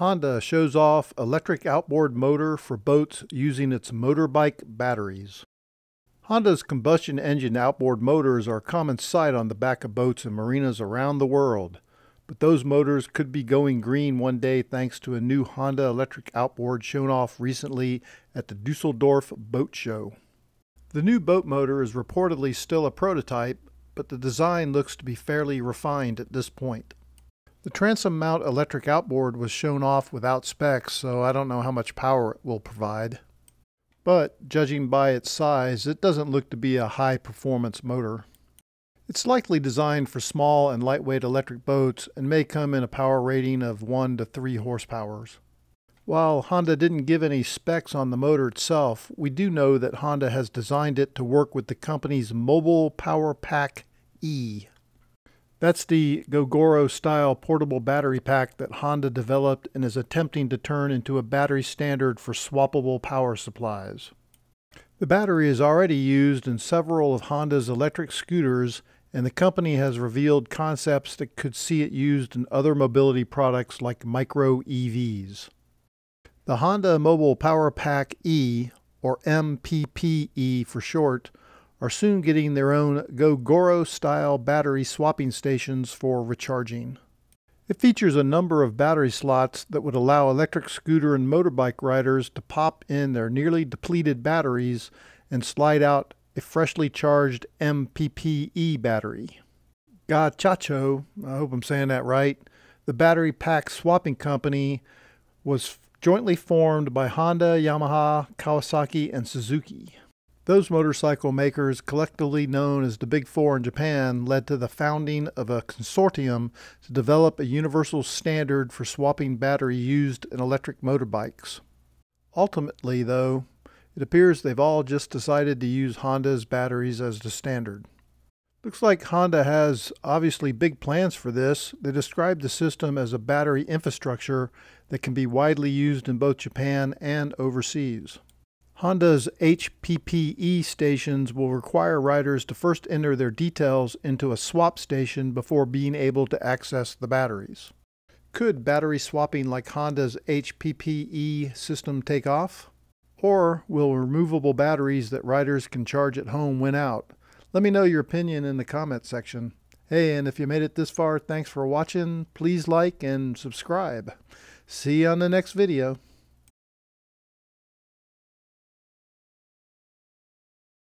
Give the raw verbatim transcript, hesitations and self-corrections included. Honda shows off electric outboard motor for boats using its motorbike batteries. Honda's combustion engine outboard motors are a common sight on the back of boats and marinas around the world, but those motors could be going green one day thanks to a new Honda electric outboard shown off recently at the Dusseldorf Boat Show. The new boat motor is reportedly still a prototype, but the design looks to be fairly refined at this point. The transom mount electric outboard was shown off without specs, so I don't know how much power it will provide. But, judging by its size, it doesn't look to be a high-performance motor. It's likely designed for small and lightweight electric boats and may come in a power rating of one to three horsepowers. While Honda didn't give any specs on the motor itself, we do know that Honda has designed it to work with the company's Mobile Power Pack E. That's the Gogoro-style portable battery pack that Honda developed and is attempting to turn into a battery standard for swappable power supplies. The battery is already used in several of Honda's electric scooters, and the company has revealed concepts that could see it used in other mobility products like micro E Vs. The Honda Mobile Power Pack E, or M P P E for short, are soon getting their own Gogoro-style battery swapping stations for recharging. It features a number of battery slots that would allow electric scooter and motorbike riders to pop in their nearly depleted batteries and slide out a freshly charged M P P E battery. Gachacho, I hope I'm saying that right, the battery pack swapping company, was jointly formed by Honda, Yamaha, Kawasaki, and Suzuki. Those motorcycle makers, collectively known as the Big Four in Japan, led to the founding of a consortium to develop a universal standard for swapping battery used in electric motorbikes. Ultimately, though, it appears they've all just decided to use Honda's batteries as the standard. Looks like Honda has obviously big plans for this. They describe the system as a battery infrastructure that can be widely used in both Japan and overseas. Honda's H P P E stations will require riders to first enter their details into a swap station before being able to access the batteries. Could battery swapping like Honda's H P P E system take off? Or will removable batteries that riders can charge at home win out? Let me know your opinion in the comment section. Hey, and if you made it this far, thanks for watching. Please like and subscribe. See you on the next video.